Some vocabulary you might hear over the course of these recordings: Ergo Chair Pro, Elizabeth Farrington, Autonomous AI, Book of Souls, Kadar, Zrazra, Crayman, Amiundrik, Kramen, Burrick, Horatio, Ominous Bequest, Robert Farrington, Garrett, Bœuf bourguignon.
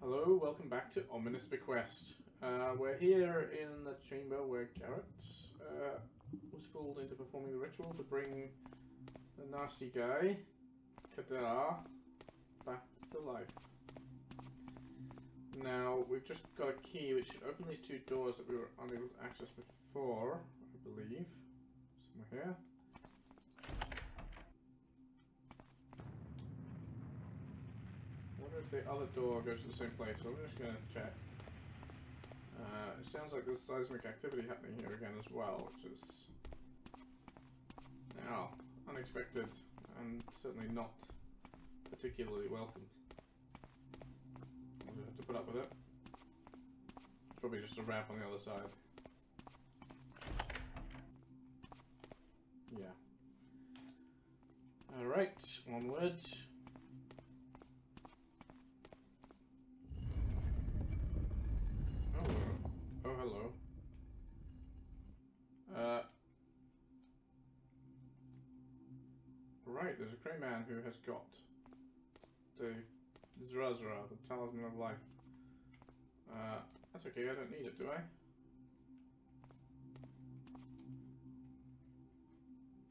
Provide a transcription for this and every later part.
Hello, welcome back to Ominous Bequest. We're here in the chamber where Garrett was fooled into performing the ritual to bring the nasty guy, Kadar, back to life. Now, we've just got a key which should open these two doors that we were unable to access before, I believe. Somewhere here. I wonder if the other door goes to the same place, so I'm just going to check. It sounds like there's seismic activity happening here again as well, which is now unexpected and certainly not particularly welcome. I'll just have to put up with it. It's probably just a ramp on the other side. Yeah. Alright, onward. Right, there's a Crayman who has got the Zrazra, the Talisman of Life. That's okay, I don't need it, do I?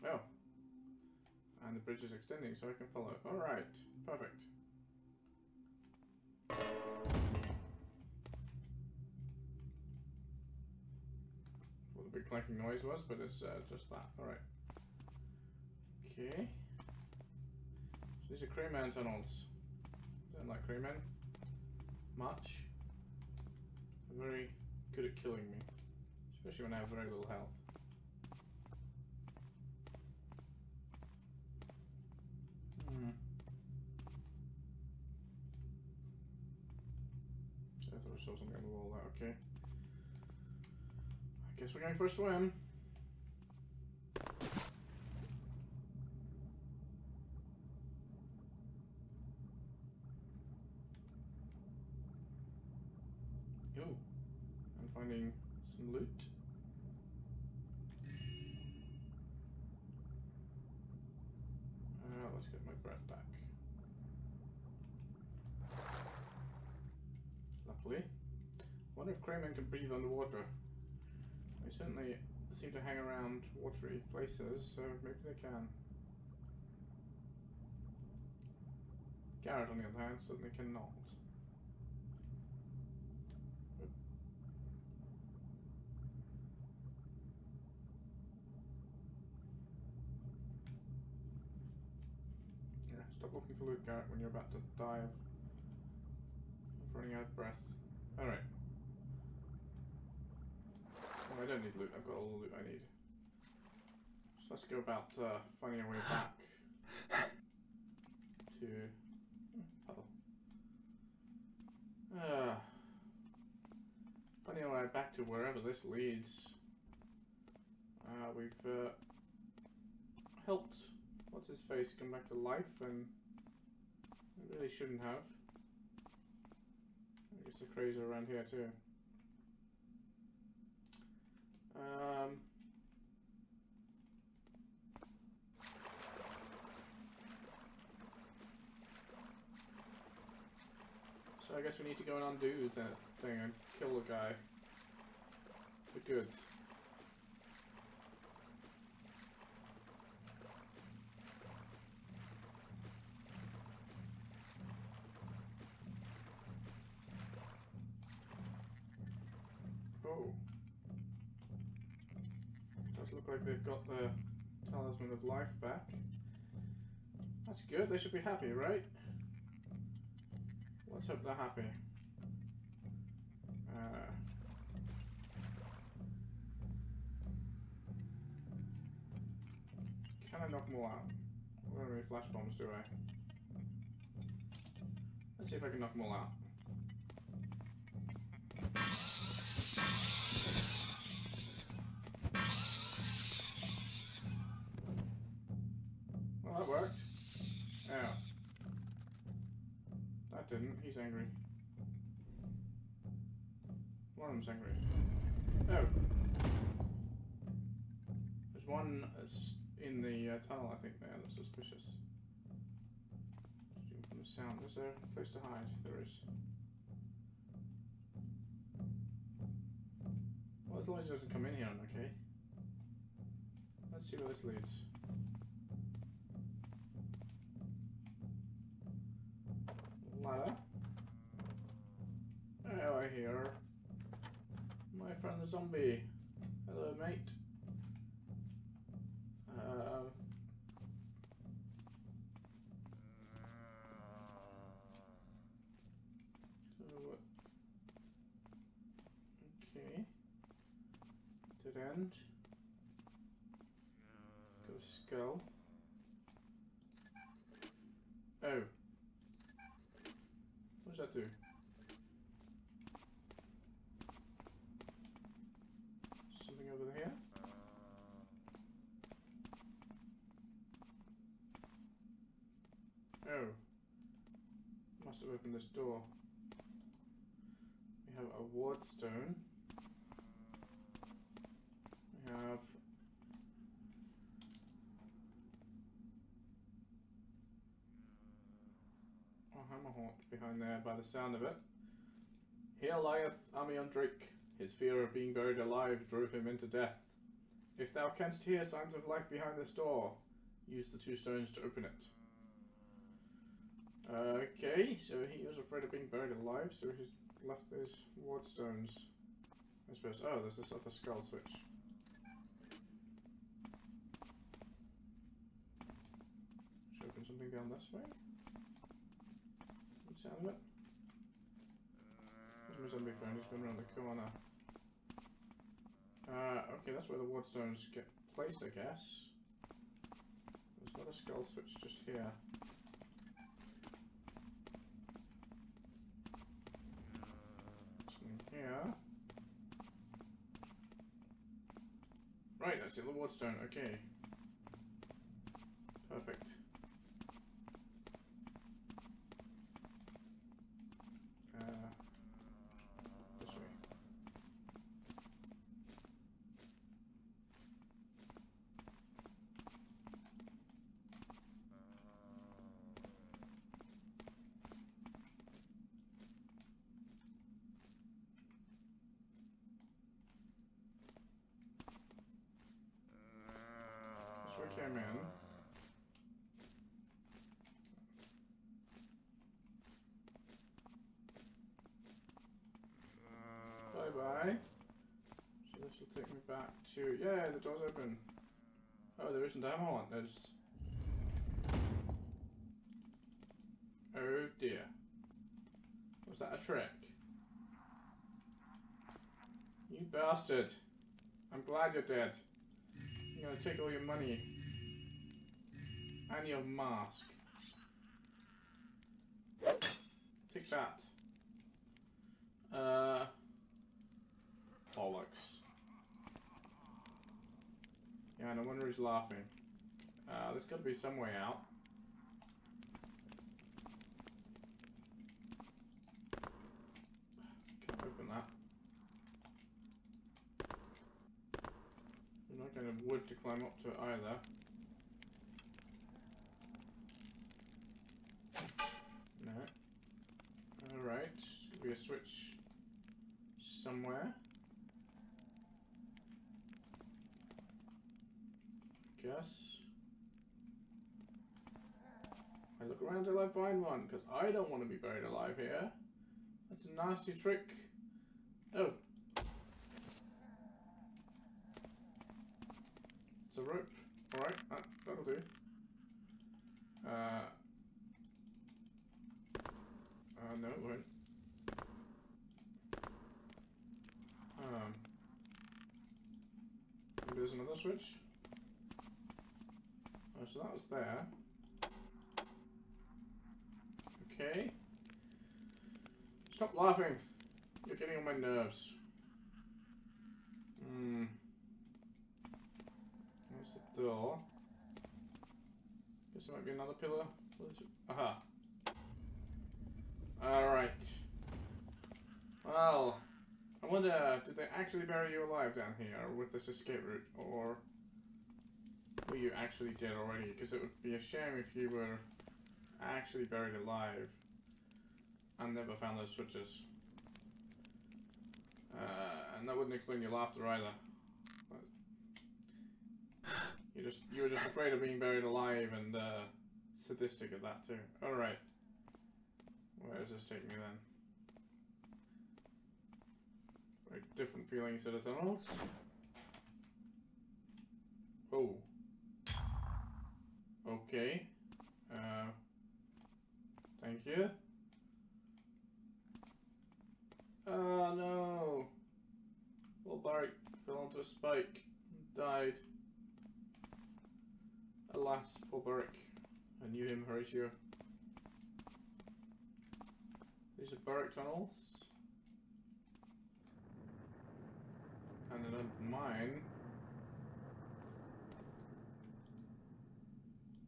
Oh. And the bridge is extending, so I can follow. Alright, perfect. What a big clanking noise was, but it's just that. Alright. Okay. So these are Crayman tunnels. I don't like Crayman much. They're very good at killing me, especially when I have very little health. I thought I saw something on the wall there. Okay. I guess we're going for a swim. Oh, I'm finding some loot. Let's get my breath back. Luckily. I wonder if Kramen can breathe underwater. They certainly seem to hang around watery places, so maybe they can. Garrett, on the other hand, certainly cannot. Stop looking for loot, Garrett, when you're about to die of running out of breath. Alright. Oh, I don't need loot, I've got all the loot I need. So let's go about finding our way back to... Puddle. Finding our way back to wherever this leads. We've helped What's-his-face come back to life, and I really shouldn't have. I guess the crazies are around here too. So I guess we need to go and undo that thing and kill the guy for good. Look like they've got the Talisman of Life back. That's good, they should be happy, right? Let's hope they're happy. Can I knock them all out? I don't have any flash bombs, do I? Let's see if I can knock them all out. That worked. Ow. That didn't. He's angry. One of them's angry. Oh. There's one in the tunnel, I think, there that's suspicious. From the sound, is there a place to hide? There is. the one she doesn't come in here on, okay. Let's see where this leads. Ladder. Oh, I hear my friend the zombie. Hello, mate. Okay. Dead end. Got a skull. Oh. What does that do? Something over here? Oh. Must have opened this door. We have a wardstone. We have... a hammerhawk behind there by the sound of it. Here lieth Amiundrik. His fear of being buried alive drove him into death. If thou canst hear signs of life behind this door, use the two stones to open it. Okay, so he was afraid of being buried alive, so he's left these wardstones. I suppose. Oh, there's this other skull switch. Should open something down this way. Good sound of it. There's my zombie friend who's going around the corner. Okay, that's where the wardstones get placed, I guess. There's another skull switch just here. Yeah. Right, that's it, the wardstone, okay. Perfect. This way. We came in. Bye bye. So this will take me back to... yeah, the door's open. Oh, there isn't ammo on. There's... oh dear. Was that a trick? You bastard. I'm glad you're dead. I'm gonna take all your money and your mask. Take that. Bollocks. Yeah, and I wonder who's laughing. There's gotta be some way out. Can't open that. I'm not going to have wood to climb up to it either. No. Alright, should be a switch somewhere. Guess. I look around till I find one, because I don't want to be buried alive here. That's a nasty trick. Oh. A rope. Alright, that'll do. No it won't. Maybe there's another switch. Oh, so that was there. Okay. Stop laughing! You're getting on my nerves. There's the door. Guess there might be another pillar. Aha. Alright. Well, I wonder, did they actually bury you alive down here with this escape route? Or were you actually dead already? Because it would be a shame if you were actually buried alive and never found those switches. and that wouldn't explain your laughter either. You were just afraid of being buried alive and sadistic at that too. Alright. Where does this take me then? Very different feelings to the tunnels. Oh. Okay. Thank you. Ah, no. Little Burrick fell onto a spike and died. Alas, poor Burrick. I knew him, Horatio. These are Burrick tunnels. And another mine.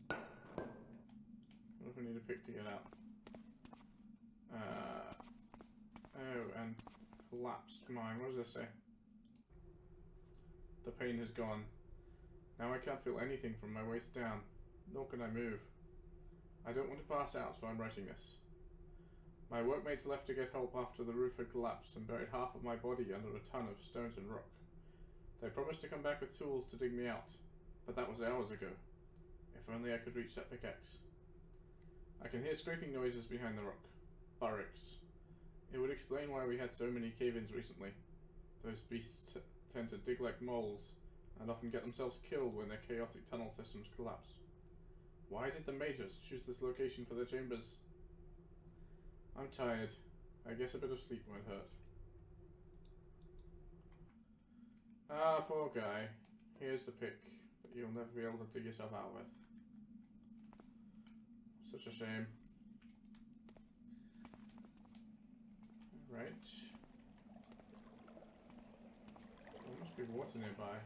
What if we need a pick to get out? Oh, and collapsed mine. What does this say? The pain is gone. Now I can't feel anything from my waist down, nor can I move. I don't want to pass out, so I'm writing this. My workmates left to get help after the roof had collapsed and buried half of my body under a ton of stones and rock. They promised to come back with tools to dig me out, but that was hours ago. If only I could reach that pickaxe. I can hear scraping noises behind the rock. Burricks. It would explain why we had so many cave-ins recently. Those beasts tend to dig like moles, and often get themselves killed when their chaotic tunnel systems collapse. Why did the Majors choose this location for their chambers? I'm tired. I guess a bit of sleep won't hurt. Ah, poor guy. Here's the pick that you'll never be able to dig yourself out with. Such a shame. Right. There must be water nearby.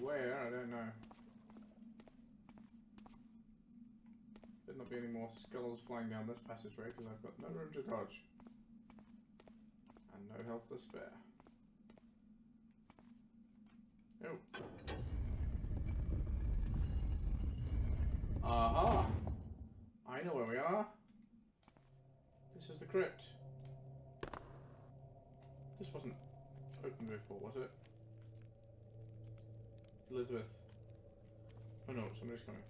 Where? I don't know. There'd not be any more skulls flying down this passageway because I've got no room to dodge. And no health to spare. Oh. Aha! I know where we are. This is the crypt. This wasn't open before, was it? Elizabeth. Oh no, somebody's coming.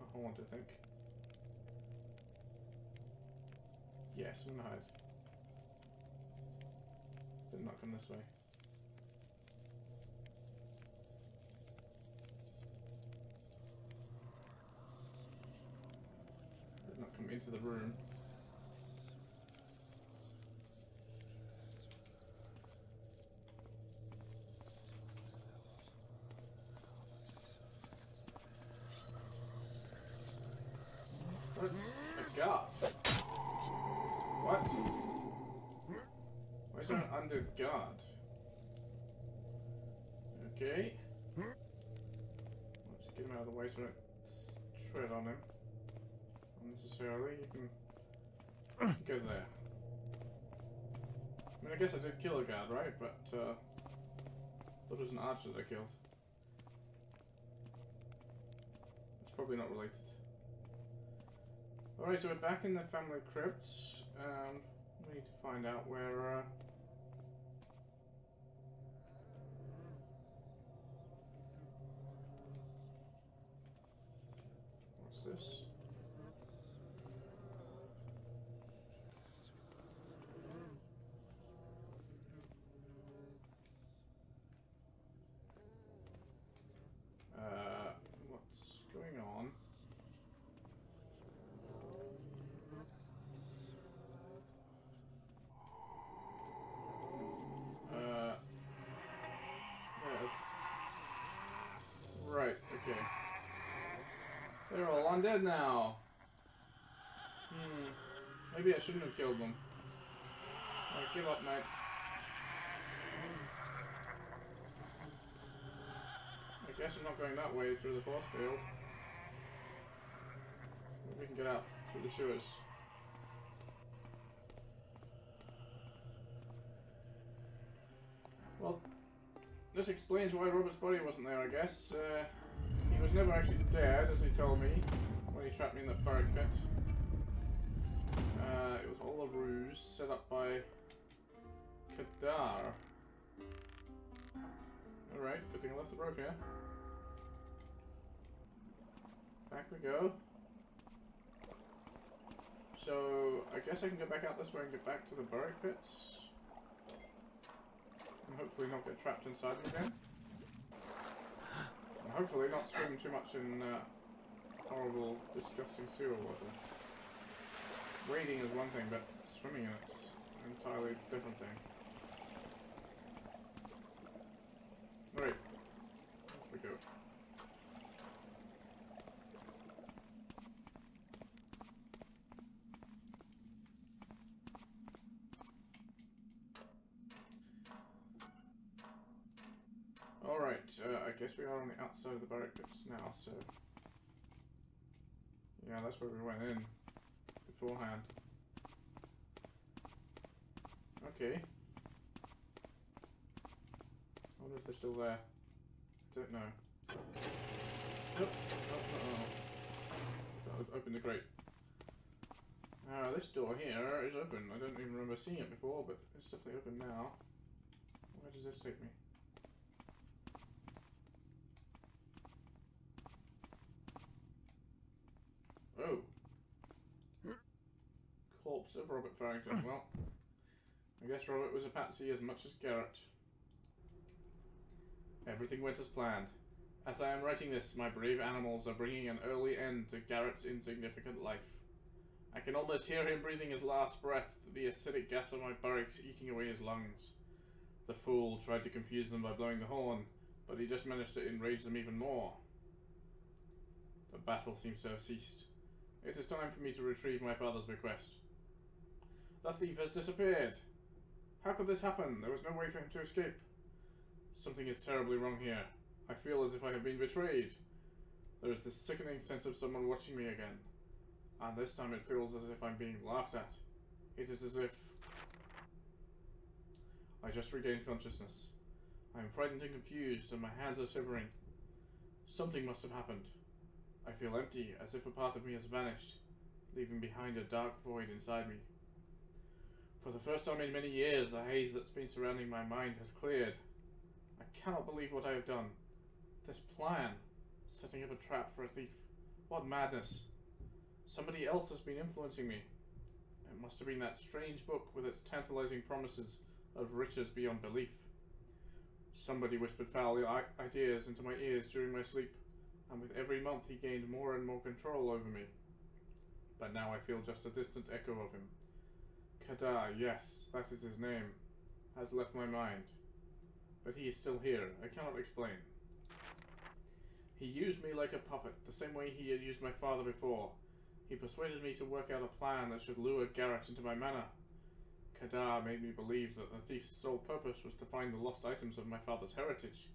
Oh, I want to think. Yes, I'm gonna hide. Did not come this way. Did not come into the room. What's a guard? What? Why is there an under guard? Okay. I'll just get him out of the way so I don't tread on him unnecessarily. You can go there. I mean, I guess I did kill a guard, right? But thought it was an archer that I killed. It's probably not related. Alright, so we're back in the family crypts. We need to find out where, What's this? What's going on? Right, okay. They're all undead now. Maybe I shouldn't have killed them. Alright, give up, mate. I guess I'm not going that way through the force field. Maybe we can get out through the sewers. Well, This explains why Robert's body wasn't there, I guess. He was never actually dead, as he told me, when he trapped me in the barrack pit. It was all a ruse set up by Kadar. Alright, good thing I left the rope here. Back we go. So, I guess I can go back out this way and get back to the burrick pits. And hopefully not get trapped inside them again. And hopefully not swim too much in horrible, disgusting sewer water. Wading is one thing, but swimming in it's an entirely different thing. Right, off we go. Alright, I guess we are on the outside of the barrack pits now, so... Yeah, that's where we went in beforehand. Okay. I wonder if they're still there. I don't know. Oh. Open the grate. This door here is open. I don't even remember seeing it before, but it's definitely open now. Where does this take me? Oh. Corpse of Robert Farrington. Well, I guess Robert was a patsy as much as Garrett. Everything went as planned. As I am writing this, my brave animals are bringing an early end to Garrett's insignificant life. I can almost hear him breathing his last breath, the acidic gas of my barracks eating away his lungs. The fool tried to confuse them by blowing the horn, but he just managed to enrage them even more. The battle seems to have ceased. It is time for me to retrieve my father's bequest. The thief has disappeared! How could this happen? There was no way for him to escape. Something is terribly wrong here. I feel as if I have been betrayed. There is this sickening sense of someone watching me again. And this time it feels as if I'm being laughed at. It is as if... I just regained consciousness. I am frightened and confused, and my hands are shivering. Something must have happened. I feel empty, as if a part of me has vanished, leaving behind a dark void inside me. For the first time in many years, the haze that's been surrounding my mind has cleared. I cannot believe what I have done. This plan, setting up a trap for a thief. What madness. Somebody else has been influencing me. It must have been that strange book with its tantalizing promises of riches beyond belief. Somebody whispered foul ideas into my ears during my sleep, and with every month he gained more and more control over me. But now I feel just a distant echo of him. Kadar, yes, that is his name, has left my mind. But he is still here. I cannot explain. He used me like a puppet, the same way he had used my father before. He persuaded me to work out a plan that should lure Garrett into my manor. Kadar made me believe that the thief's sole purpose was to find the lost items of my father's heritage.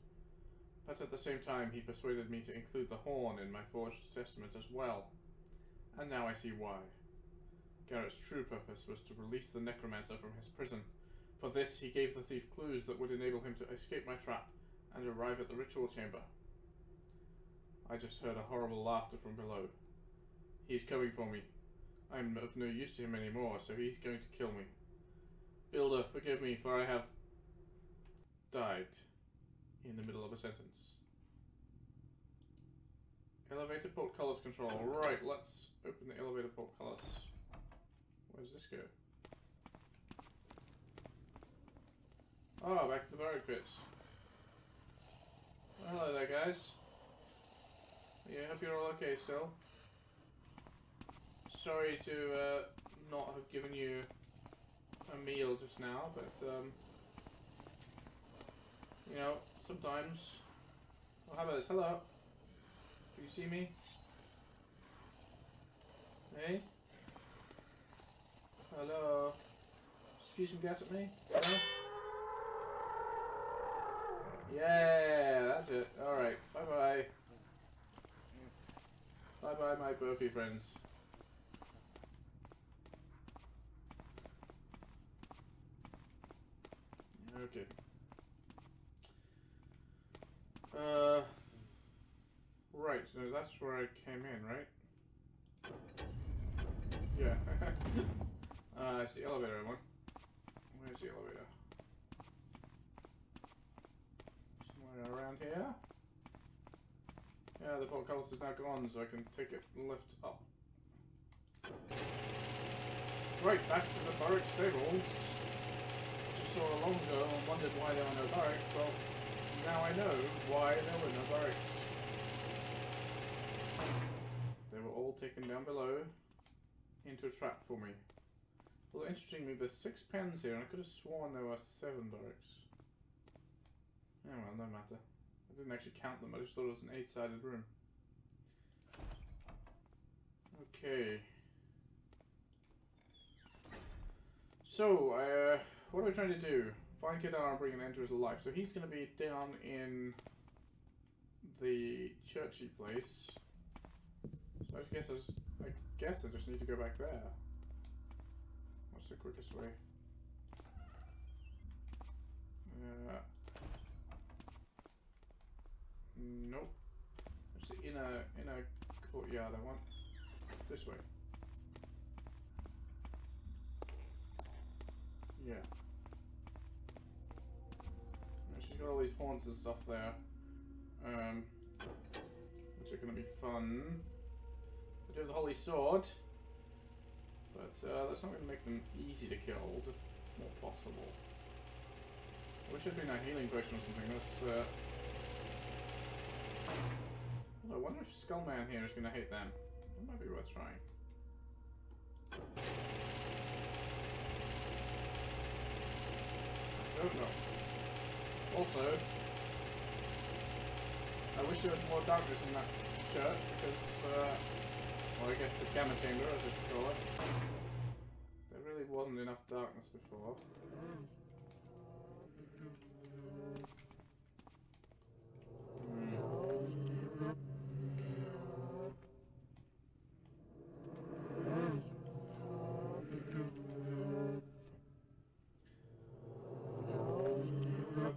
But at the same time, he persuaded me to include the horn in my forged testament as well. And now I see why. Garrett's true purpose was to release the necromancer from his prison. For this, he gave the thief clues that would enable him to escape my trap and arrive at the ritual chamber. I just heard a horrible laughter from below. He's coming for me. I'm of no use to him anymore, so he's going to kill me. Builder, forgive me, for I have... died. In the middle of a sentence. Elevator portcullis control. Right, let's open the elevator portcullis. Where does this go? Oh, back to the burrow pits. Well, hello there, guys. Yeah, I hope you're all okay still. Sorry to not have given you a meal just now, but you know, sometimes. Well, how about this? Hello. Do you see me? Hey. Hello. Spew some gas at me. Hello. Yeah, that's it. Alright, bye-bye. Bye-bye, my burpy friends. Okay. Right, so that's where I came in, right? Yeah. It's the elevator one. Where's the elevator? Somewhere around here. Yeah, the portcullis is now gone, so I can take it and lift up. Right, back to the Burrick stables. Just saw a long ago and wondered why there were no Burricks. Well, now I know why there were no Burricks. They were all taken down below into a trap for me. Although, interestingly, there's 6 pens here, and I could have sworn there were 7 Burricks. Oh well, no matter. I didn't actually count them, I just thought it was an 8-sided room. Okay. So, what are we trying to do? Find Kadar and bring an end to his life. So he's going to be down in the churchy place. So I guess I just need to go back there. What's the quickest way? Nope. It's the inner courtyard I want. This way. Yeah. And she's got all these haunts and stuff there. Which are gonna be fun. I do have the Holy Sword. But that's not gonna make them easy to kill, just more possible. I wish there'd been a healing potion or something. That's I wonder if Skullman here is going to hate them. That might be worth trying. I don't know. Also, I wish there was more darkness in that church because, well, I guess the gamma chamber, as I should call it. There really wasn't enough darkness before.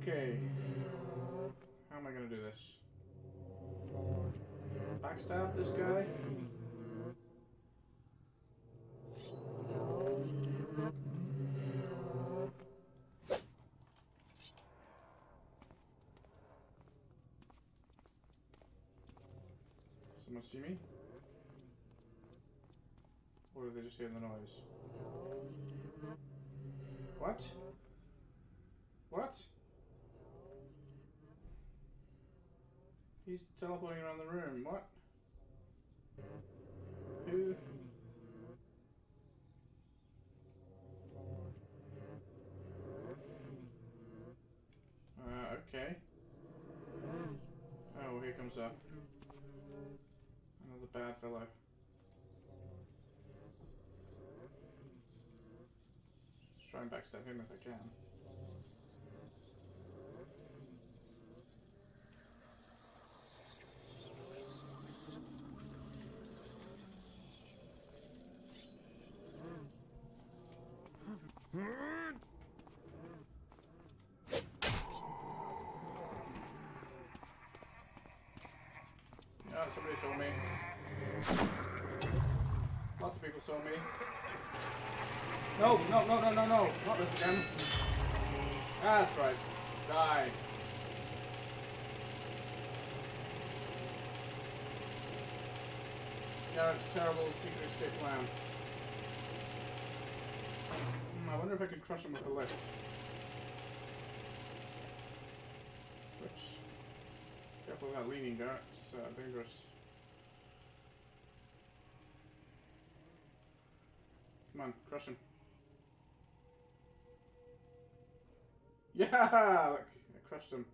Okay, how am I going to do this? Backstab this guy? Someone see me? Or are they just hearing the noise? What? What? He's teleporting around the room. What? Who? Okay. Oh, here comes up. Another bad fellow. Just try and backstab him if I can. Yeah, somebody saw me. Lots of people saw me. No, not this again. That's right. Die. Garrett's terrible secret escape plan. I wonder if I could crush him with the lift. Oops. Careful without leaning there, it's dangerous. Come on, crush him. Yeah! Look, I crushed him.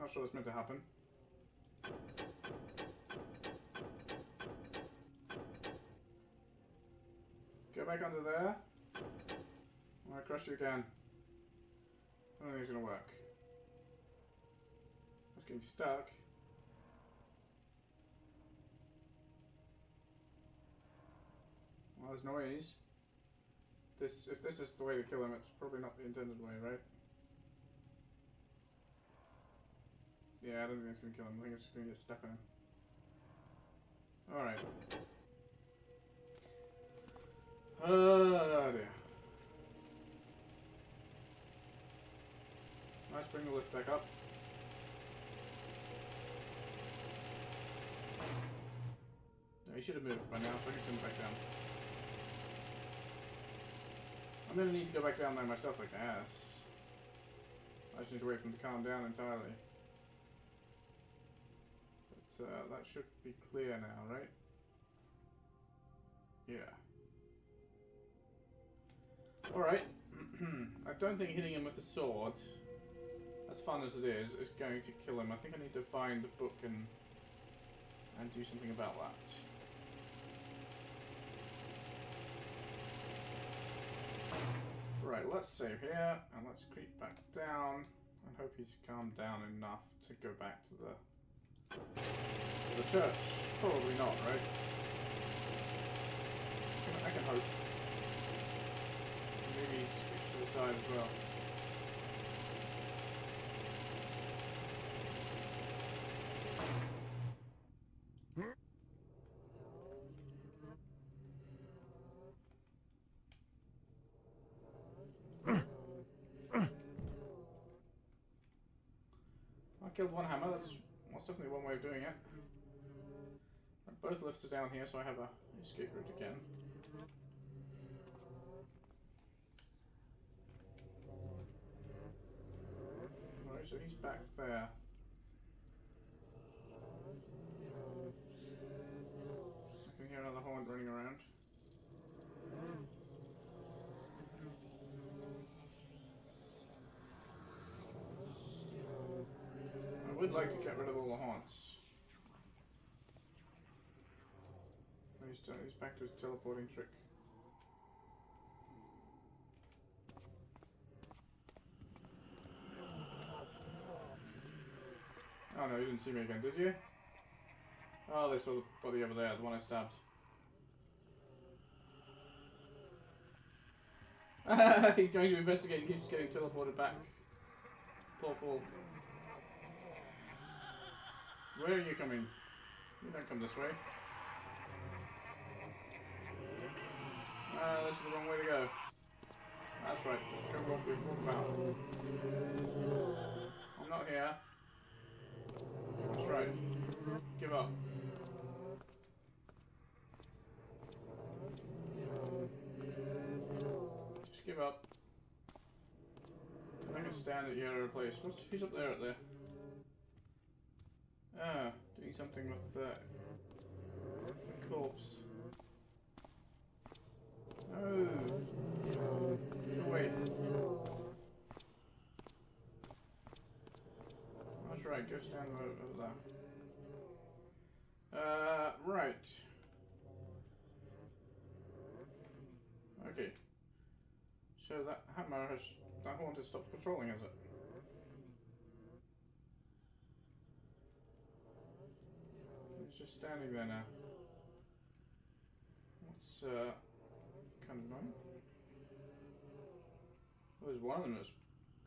Not sure that's meant to happen. Go back under there. I'm gonna crush you again. I don't think it's gonna work. I was getting stuck. Well, there's noise. This, if this is the way to kill him, it's probably not the intended way, right? Yeah, I don't think it's gonna kill him. I think it's just gonna get stuck on him. Alright. Dear. Let's bring the lift back up. He should have moved by now, so I can send him back down. I'm gonna need to go back down there myself, I guess. I just need to wait for him to calm down entirely. But that should be clear now, right? Yeah. Alright. I don't think hitting him with the sword, as fun as it is going to kill him. I think I need to find the book and do something about that. Right, let's save here, and let's creep back down, and hope he's calmed down enough to go back to the church. Probably not, right? I can hope. Maybe switch to the side as well. Killed one hammer, that's definitely one way of doing it. And both lifts are down here, so I have a escape route again. Alright, so he's back there. I can hear another horn running around. I would like to get rid of all the haunts. He's back to his teleporting trick. Oh no, you didn't see me again, did you? Oh, they saw the body over there, the one I stabbed. He's going to investigate and keeps getting teleported back. Poor fool. Where are you coming? You don't come this way. Ah, this is the wrong way to go. That's right. Go walk through, walk about. I'm not here. That's right. Give up. Just give up. I can stand at your place. Who's up there? At there. Ah, doing something with the corpse. Oh, wait. That's right, go stand over there. Right. Okay. So that hammer has, that horn has stopped patrolling, has it? It's just standing there now. What's kind of annoying? Well, there's one of them that's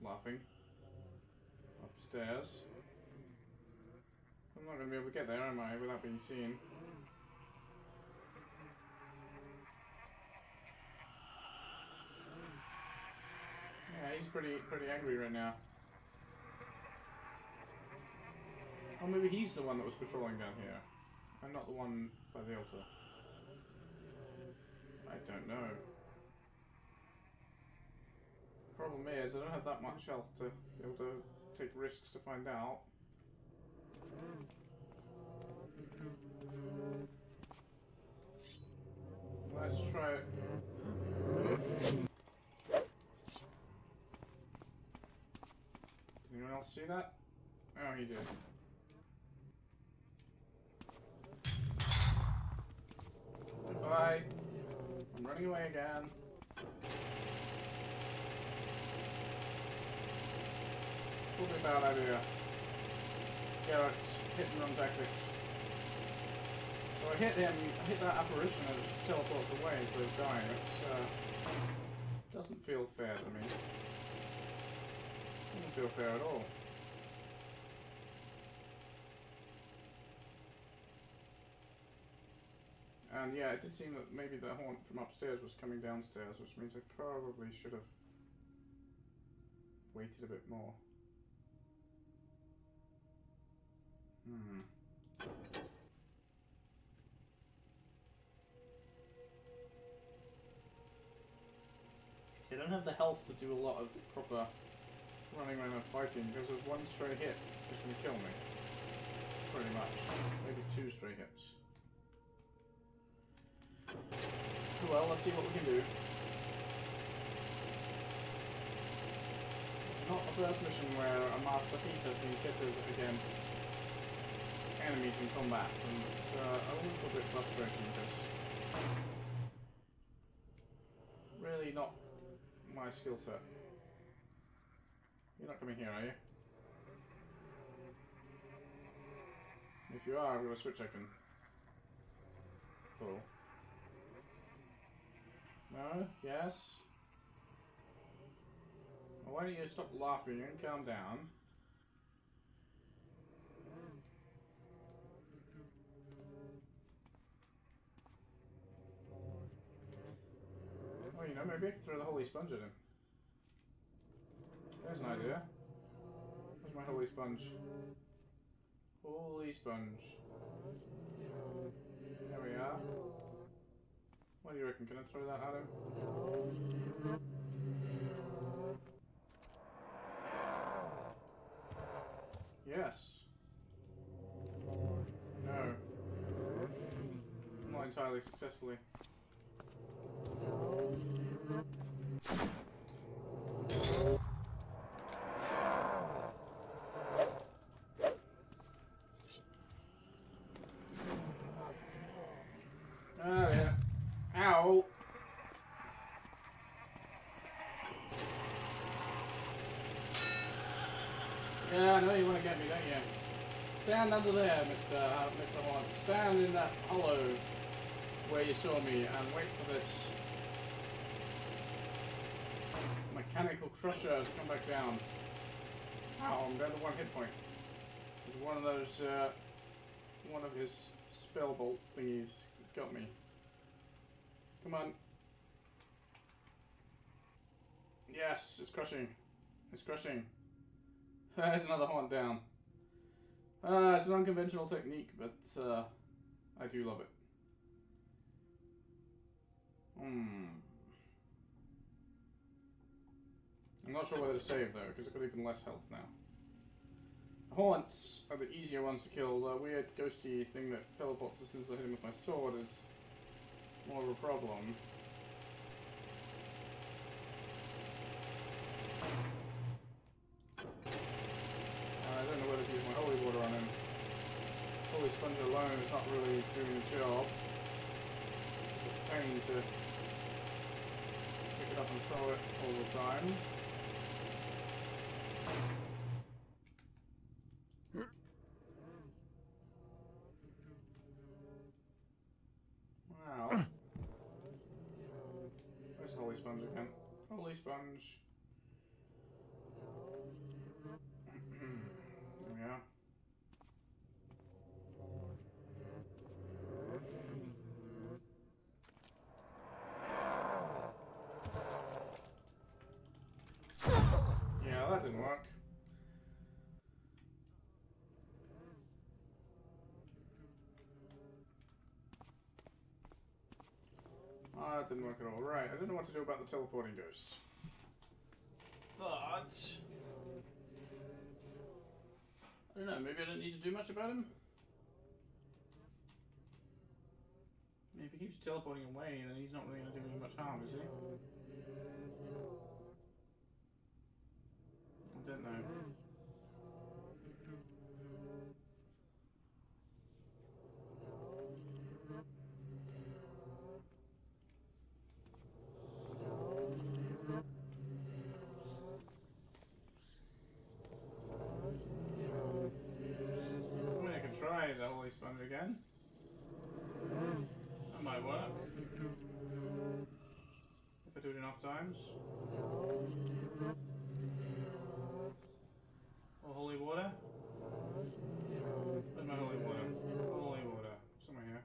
laughing upstairs. I'm not going to be able to get there, am I, without being seen? Yeah, he's pretty angry right now. Oh, maybe he's the one that was patrolling down here, and not the one by the altar. I don't know. Problem is, I don't have that much health to be able to take risks to find out. Let's try it. Did anyone else see that? Oh, he did. Bye. I'm running away again. Probably a bad idea. Garrett's hit and run tactics. So I hit him, I hit that apparition and it teleports away, so it's dying. It's Doesn't feel fair to me. Doesn't feel fair at all. And yeah, it did seem that maybe the haunt from upstairs was coming downstairs, which means I probably should have waited a bit more. Hmm. See, I don't have the health to do a lot of proper running around and fighting, because there's one stray hit that's going to kill me. Pretty much. Maybe two stray hits. Well, let's see what we can do. It's not the first mission where a Master Thief has been pitted against enemies in combat, and it's a little bit frustrating because really not my skill set. You're not coming here, are you? If you are, I'm going to switch open. Cool. No? Yes? Well, why don't you stop laughing and calm down? Well, you know, maybe I could throw the holy sponge at him. There's an idea. Where's my holy sponge? Holy sponge. There we are. What do you reckon? Can I throw that at him? Yes. No. Not entirely successfully. Stand under there, Mr. Haunt. Stand in that hollow where you saw me and wait for this mechanical crusher to come back down. Ow, I'm down to one hit point. Because one of those, one of his spell bolt thingies got me. Come on. Yes, it's crushing. It's crushing. There's another haunt down. It's an unconventional technique, but I do love it. I'm not sure whether to save though, because I've got even less health now. The haunts are the easier ones to kill. The weird ghosty thing that teleports as soon as I hit him with my sword is more of a problem. Holy sponge alone is not really doing the job. It's a pain to pick it up and throw it all the time. Wow. Where's the holy sponge again? Holy sponge. There we are. Didn't work. Ah, that didn't work at all. Right, I don't know what to do about the teleporting ghost. But I don't know, maybe I don't need to do much about him? I mean, if he keeps teleporting away, then he's not really going to do me much harm, is he? I don't know. I mean, I can try the holy sponge again. That might work. If I do it enough times. Or holy water. Where's my holy water? Holy water. Somewhere here.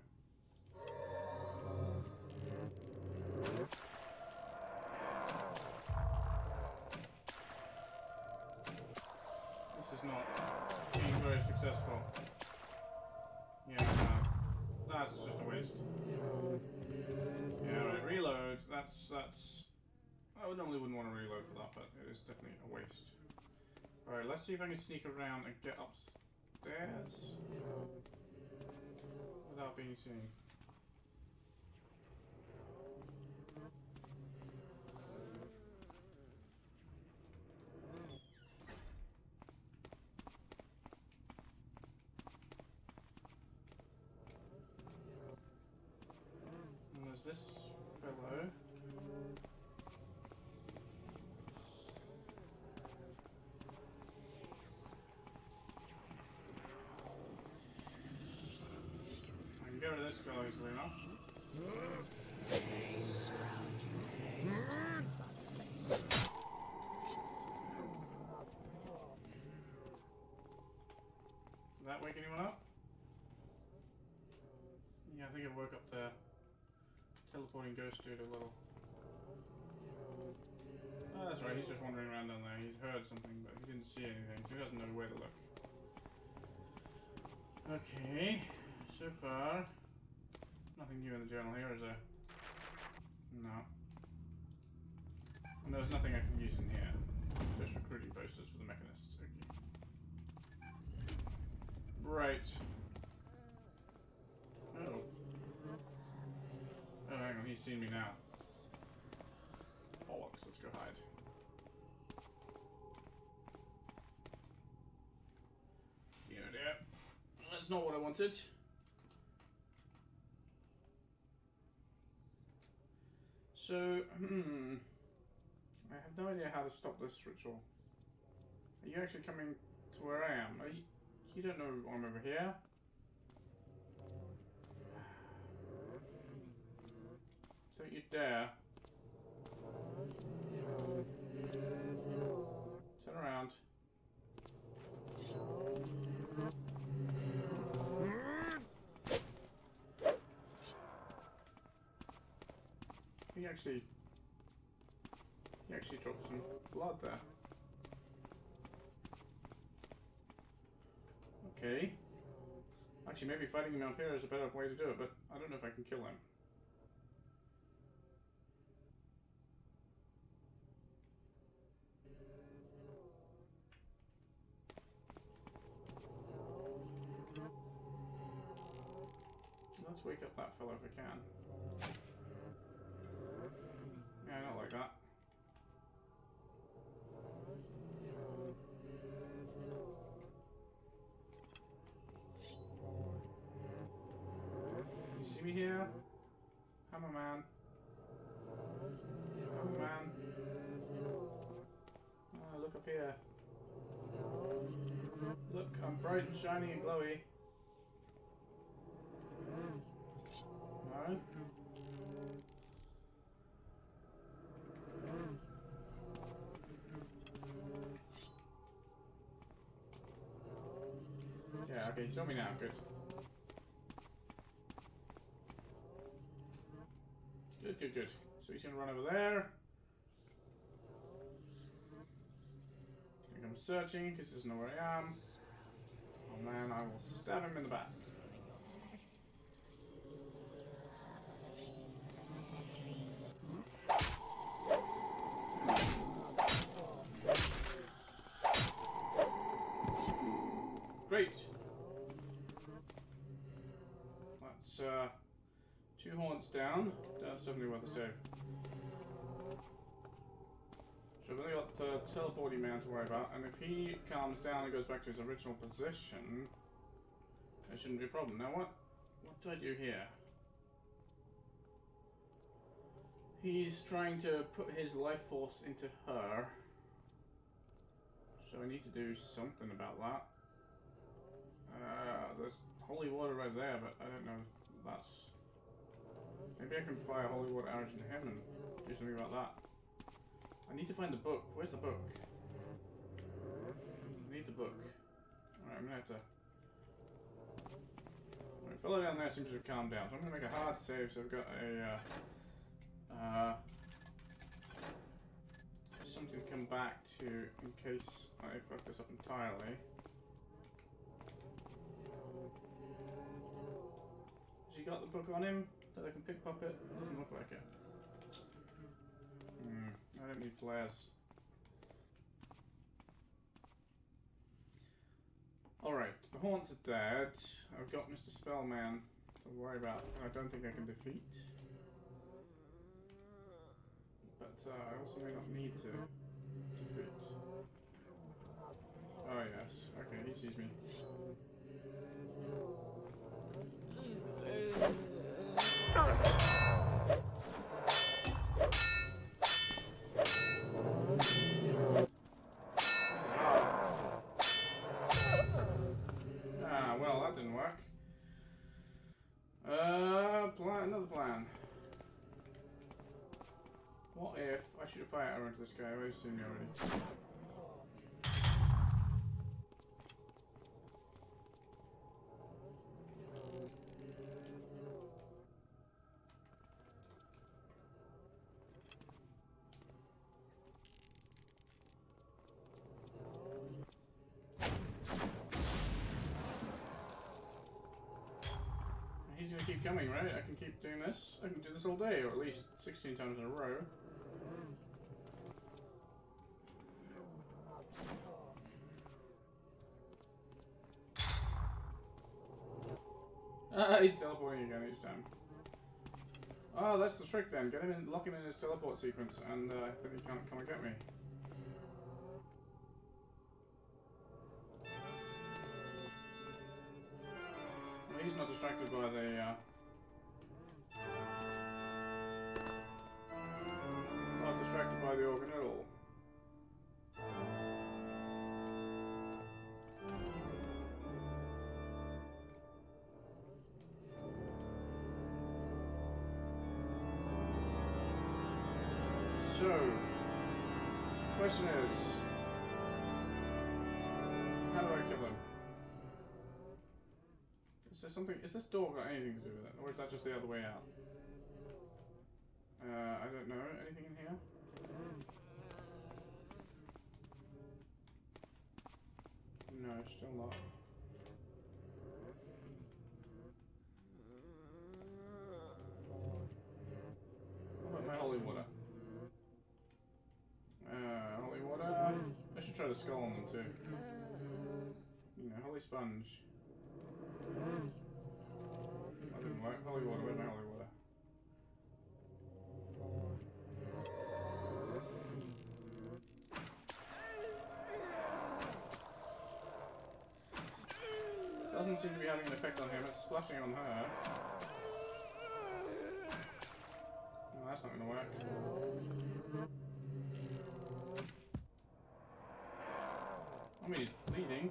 This is not being very successful. Yeah, no. That's just a waste. Yeah, right, reload. That's... I normally wouldn't want to reload for that, but it is definitely a waste. Alright, let's see if I can sneak around and get upstairs without being seen. And there's this fellow. Get rid of this fellow easily enough. Did that wake anyone up? Yeah, I think it woke up the teleporting ghost dude a little. Oh, that's right, he's just wandering around down there. He's heard something, but he didn't see anything, so he doesn't know where to look. Okay. So far, nothing new in the journal here, is there? No. And there's nothing I can use in here. Just recruiting posters for the mechanists. Okay. Right. Oh. Oh, hang on, he's seen me now. Bollocks, let's go hide. Yeah, yeah. That's not what I wanted. So, I have no idea how to stop this ritual. Are you actually coming to where I am? Are you, don't know I'm over here. Don't you dare. Turn around. He actually dropped some blood there. Okay. Actually, maybe fighting him out here is a better way to do it, but I don't know if I can kill him. Let's wake up that fellow if I can. Yeah, not like that. You see me here? I'm a man. I'm a man. Oh, look up here. Look, I'm bright and shiny and glowy. No? Yeah, okay, you saw me now, good. Good, good, good. So he's gonna run over there. And I'm searching because he doesn't know where I am. Oh man, I will stab him in the back. Great! That's 2 haunts down. That's definitely worth a save. So I've only got the teleporting man to worry about, and if he calms down and goes back to his original position, there shouldn't be a problem. Now what do I do here? He's trying to put his life force into her. So I need to do something about that. There's holy water right there, but I don't know if that's... Maybe I can fire Hollywood arrows into him and do something about that. I need to find the book. Where's the book? I need the book. Alright, I'm gonna have to... Alright, fellow down there seems to have calmed down, so I'm gonna make a hard save, so I've got a... something to come back to in case I fuck this up entirely. Has he got the book on him that I can pickpocket? It doesn't look like it. Hmm, I don't need flares. Alright, the Haunts are dead. I've got Mr. Spellman to worry about. I don't think I can defeat. But I also may not need to defeat. Oh yes, okay, he sees me. Ah, well, that didn't work. Another plan. What if I shoot a fire arrow into this guy? I've seen me already. He's gonna keep coming, right? I can keep doing this. I can do this all day, or at least 16 times in a row. Ah, he's teleporting again each time. Oh, that's the trick then. Get him in, lock him in his teleport sequence, and then he can't come and get me. Well, he's not distracted by the. Not distracted by the organ at all. So, the question is, how do I kill him? Is there something, is this door got anything to do with it? Or is that just the other way out? I don't know. Anything in here? No, still not. What about my holy water? Holy water. I should try the skull on them too. You know, holy sponge. That didn't work. Holy water, where's my holy water? Doesn't seem to be having an effect on him, it's splashing on her. No, that's not gonna work. I mean, he's bleeding.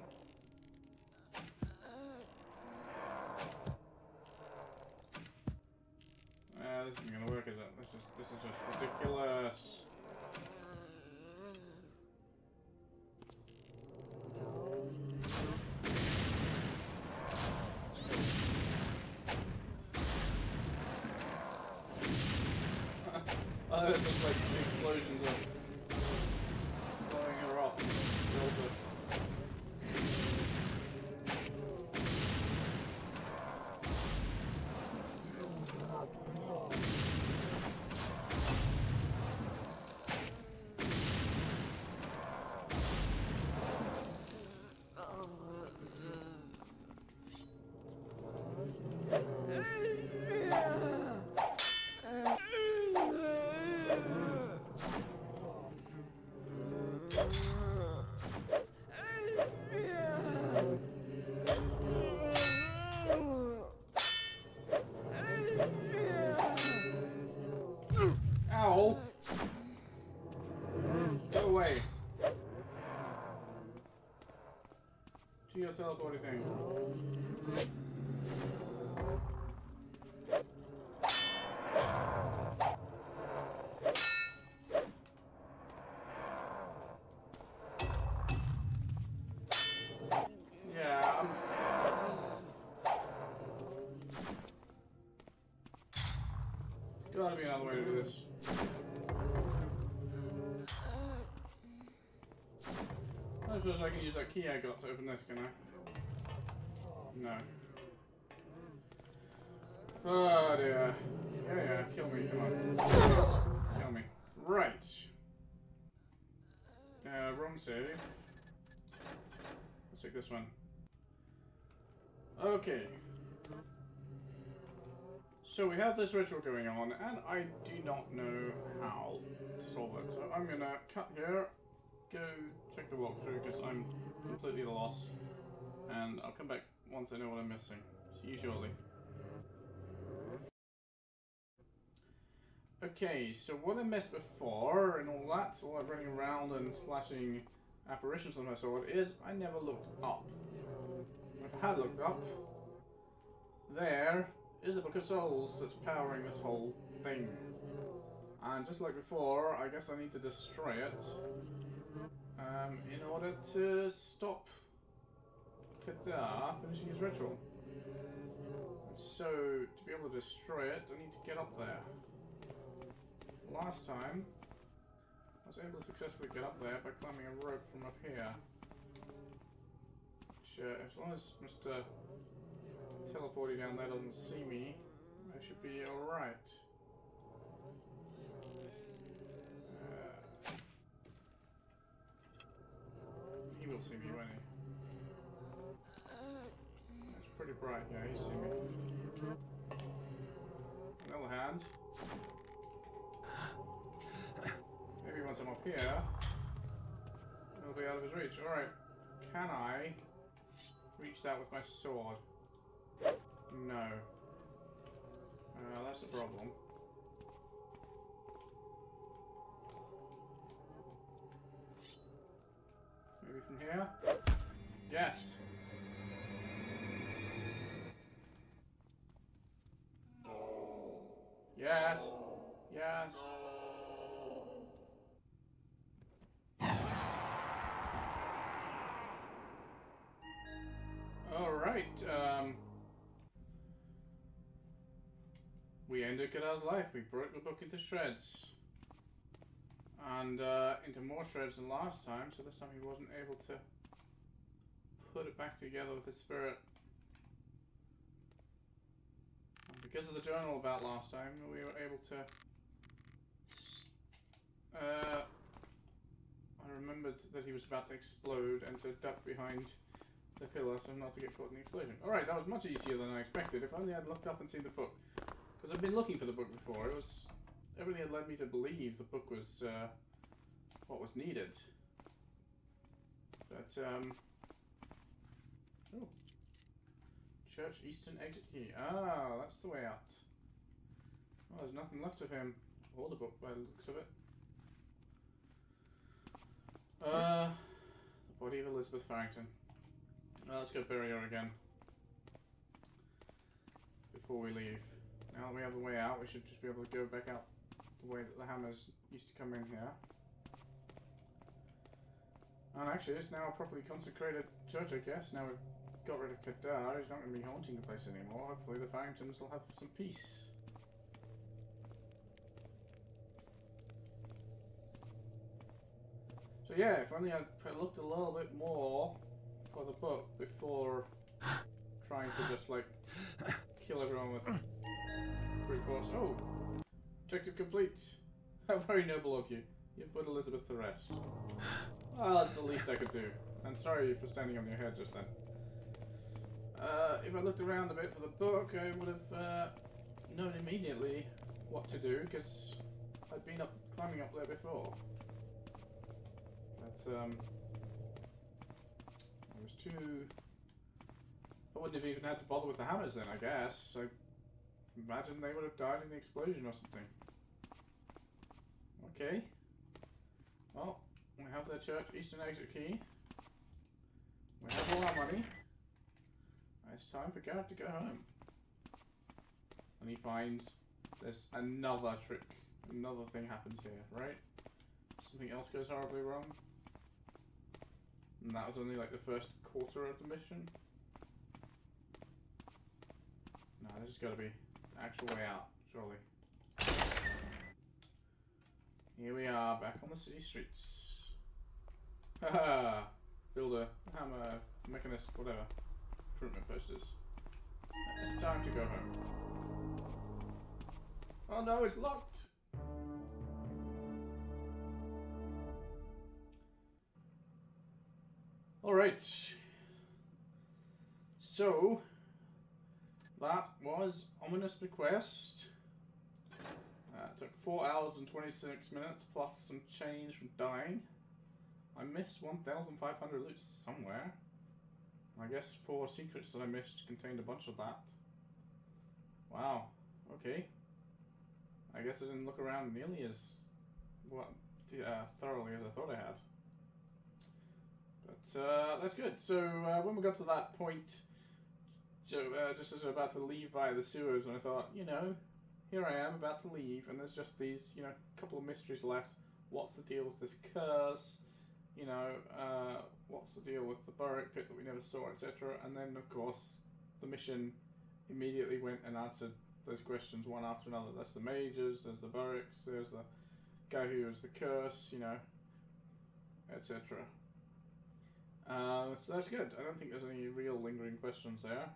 This isn't gonna work, is it? This is just ridiculous. Oh, it's just like explosions of blowing her off and build her. Teleporting thing. gotta be another way to do this. I suppose I can use that key I got to open this, can I? No. Oh dear. Yeah, yeah, kill me, come on. Kill me. Right. Wrong save. Let's take this one. Okay. So we have this ritual going on, and I do not know how to solve it. So I'm gonna cut here, go check the walkthrough, because I'm completely lost. And I'll come back once I know what I'm missing. See you shortly. Okay, so what I missed before and all that, all that running around and slashing apparitions on my sword is I never looked up. If I had looked up, there is the Book of Souls that's powering this whole thing. And just like before, I guess I need to destroy it in order to stop Kadar finishing his ritual. So, to be able to destroy it, I need to get up there. Last time, I was able to successfully get up there by climbing a rope from up here. Which, as long as Mr. Teleporting down there doesn't see me, I should be alright. He will see me, won't he? That's pretty bright, yeah, he's seen me. On the other hand, maybe once I'm up here, it'll be out of his reach. Alright, can I reach that with my sword? No. That's the problem. Maybe from here? Yes! Yes! Yes! Alright, we ended Kadar's life. We broke the book into shreds. And into more shreds than last time, so this time he wasn't able to put it back together with his spirit. And because of the journal about last time, we were able to... I remembered that he was about to explode and to duck behind the pillar so not to get caught in the explosion. Alright, that was much easier than I expected. If only I'd looked up and seen the book. Because I've been looking for the book before. It was everything had led me to believe the book was what was needed. But oh, church eastern exit key. Ah, that's the way out. Well, there's nothing left of him or the book by the looks of it. The body of Elizabeth Farrington. Let's go bury her again before we leave. Now that we have a way out, we should just be able to go back out the way that the hammers used to come in here. And actually, it's now a properly consecrated church, I guess. Now we've got rid of Kadar, he's not going to be haunting the place anymore. Hopefully the Farringtons will have some peace. So yeah, if only I'd looked a little bit more for the book before trying to just, like, kill everyone with... Force. Oh! Objective complete! How very noble of you. You've put Elizabeth to rest. Well, that's the least I could do. And sorry for standing on your head just then. If I looked around a bit for the book, I would have known immediately what to do, because I'd been climbing up there before. But, I was too... I wouldn't have even had to bother with the hammers then, I guess. I imagine they would have died in the explosion or something. Okay. Well, we have their church eastern exit key. We have all our money. It's time for Garrett to go home. And he finds there's another trick. Another thing happens here, right? Something else goes horribly wrong. And that was only like the first quarter of the mission. No, there's gotta be... actual way out, surely. Here we are, back on the city streets. Haha! Builder, hammer, mechanist, whatever. Recruitment posters. And it's time to go home. Oh no, it's locked! Alright. So, that was Ominous Bequest. It took 4 hours and 26 minutes, plus some change from dying. I missed 1,500 loot somewhere. I guess 4 secrets that I missed contained a bunch of that. Wow, okay. I guess I didn't look around nearly as thoroughly as I thought I had. But that's good. So when we got to that point, just as I was about to leave via the sewers, and I thought, you know, here I am about to leave, and there's just these, you know, couple of mysteries left. What's the deal with this curse? You know, what's the deal with the Burrick pit that we never saw, etc. And then, of course, the mission immediately went and answered those questions one after another. That's the mages, there's the Burricks, there's the guy who was the curse, you know, etc. So that's good. I don't think there's any real lingering questions there.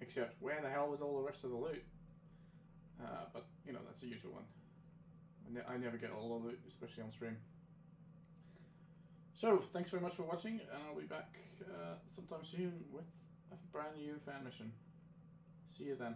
Except, where the hell was all the rest of the loot? But, you know, that's a usual one. I never get all the loot, especially on stream. So, thanks very much for watching, and I'll be back sometime soon with a brand new fan mission. See you then.